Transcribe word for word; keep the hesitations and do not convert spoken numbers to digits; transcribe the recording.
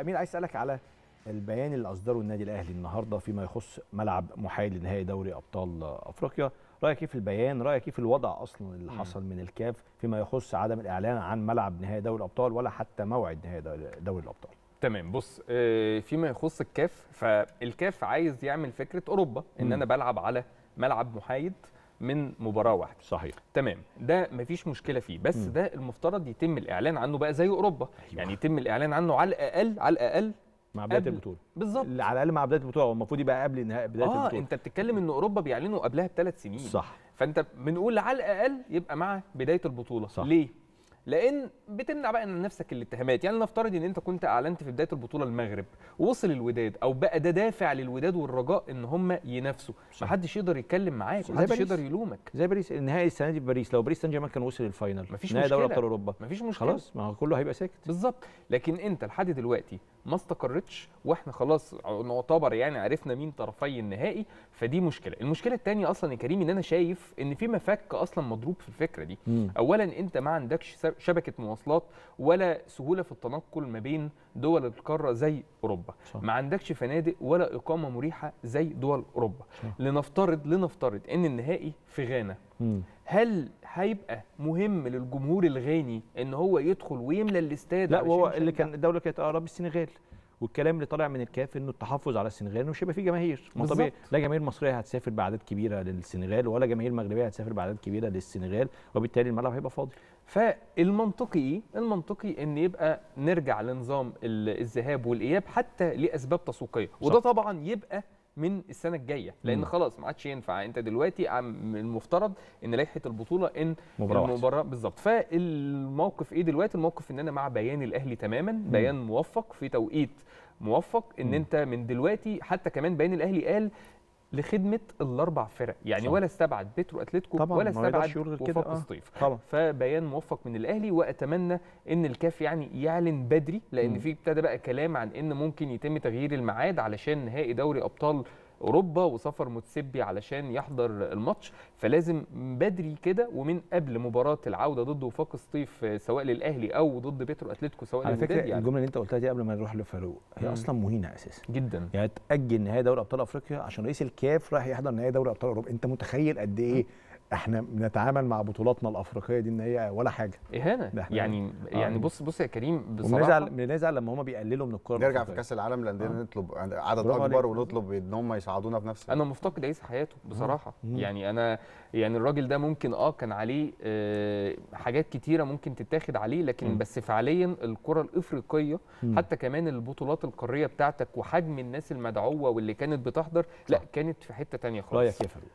أمين، عايز اسالك على البيان اللي اصدره النادي الاهلي النهارده فيما يخص ملعب محايد لنهائي دوري ابطال افريقيا. رايك ايه في البيان؟ رايك ايه في الوضع اصلا اللي حصل من الكاف فيما يخص عدم الاعلان عن ملعب نهائي دوري الابطال ولا حتى موعد نهائي دوري الابطال؟ تمام. بص، فيما يخص الكاف، فالكاف عايز يعمل فكره اوروبا ان انا بلعب على ملعب محايد من مباراه واحده. صحيح، تمام، ده مفيش مشكله فيه، بس م. ده المفترض يتم الاعلان عنه بقى زي اوروبا. أيوة. يعني يتم الاعلان عنه على الاقل على الاقل مع بدايه البطوله. بالظبط، على الاقل مع بدايه البطوله، المفروض يبقى قبل نهايه بدايه البطوله. اه انت بتتكلم ان اوروبا بيعلنوا قبلها بثلاث سنين. صح، فانت بنقول على الاقل يبقى مع بدايه البطوله. صح. ليه؟ لان بتمنع بقى من نفسك الاتهامات. يعني نفترض ان انت كنت اعلنت في بدايه البطوله المغرب، ووصل الوداد، او بقى ده دافع للوداد والرجاء ان هم ينافسوا، ما حدش يقدر يتكلم معاك، ما حدش يقدر يلومك. زي باريس النهائي السنه دي في باريس، لو باريس سان جيرمان كان وصل الفاينل مفيش مشكله، دوري ابطال اوروبا مفيش مشكله، خلاص ما هو كله هيبقى ساكت. بالظبط، لكن انت لحد دلوقتي ما استقرتش، واحنا خلاص نعتبر يعني عرفنا مين طرفي النهائي، فدي مشكله. المشكله الثانيه اصلا يا كريم ان انا شايف ان في مفك اصلا مضروب في الفكره دي. مم. اولا انت ما عندكش شبكه مواصلات ولا سهوله في التنقل ما بين دول القاره زي اوروبا. صح. ما عندكش فنادق ولا اقامه مريحه زي دول اوروبا. صح. لنفترض لنفترض ان النهائي في غانا. مم. هل هيبقى مهم للجمهور الغاني ان هو يدخل ويملى الاستاد؟ لا، وهو اللي كان الدوله كانت اقرب السنغال، والكلام اللي طالع من الكاف انه التحفظ على السنغال ومش هيبقى فيه جماهير. ما طبيعي لا جماهير مصريه هتسافر باعداد كبيره للسنغال، ولا جماهير مغربيه هتسافر باعداد كبيره للسنغال، وبالتالي الملعب هيبقى فاضي. فالمنطقي ايه؟ المنطقي ان يبقى نرجع لنظام الذهاب والاياب حتى لاسباب تسويقيه، وده طبعا يبقى من السنه الجايه، لان خلاص ما عادش ينفع. انت دلوقتي المفترض ان لائحه البطوله ان المباراه بالظبط. فالموقف ايه دلوقتي؟ الموقف ان انا مع بيان الاهلي تماما، بيان موفق في توقيت موفق، ان انت من دلوقتي حتى كمان بيان الاهلي قال لخدمه الاربع فرق، يعني صح. ولا استبعد بترو أتلتيكو ولا استبعد وفاق الصيف. آه. فبيان موفق من الاهلي، واتمنى ان الكاف يعني يعلن بدري، لان م. في ابتدى بقى كلام عن ان ممكن يتم تغيير الميعاد علشان نهائي دوري ابطال اوروبا وسفر متسبي علشان يحضر الماتش، فلازم بدري كده ومن قبل مباراه العوده ضد وفاق الصيف سواء للاهلي او ضد بترو أتلتيكو سواء للوداد. على فكره الجمله اللي انت قلتها دي قبل ما نروح لفاروق هي م. اصلا مهينه اساسا جدا، يعني تاجل نهائي دوري ابطال افريقيا عشان رئيس الكاف رايح يحضر نهائي دوري ابطال اوروبا. انت متخيل قد ايه احنا بنتعامل مع بطولاتنا الافريقيه دي ان هي ولا حاجه، اهانه يعني. آه. يعني بص بص يا كريم، بصراحه بنزعل بنزعل لما هم بيقللوا من الكوره. نرجع في كاس العالم للانديه نطلب عدد اكبر ونطلب ان هم يساعدونا في نفس. انا مفتقد عيسى حياتو بصراحه. مم. يعني انا يعني الراجل ده ممكن اه كان عليه آه حاجات كتيره ممكن تتاخد عليه، لكن مم. بس فعليا الكره الافريقيه مم. حتى كمان البطولات القاريه بتاعتك وحجم الناس المدعوه واللي كانت بتحضر، لا كانت في حته ثانيه خالص. رايك يا فاروق؟